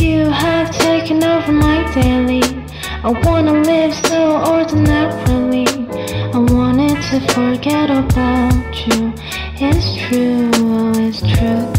You have taken over my daily. I wanna live so ordinarily. I wanted to forget about you. It's true, it's true.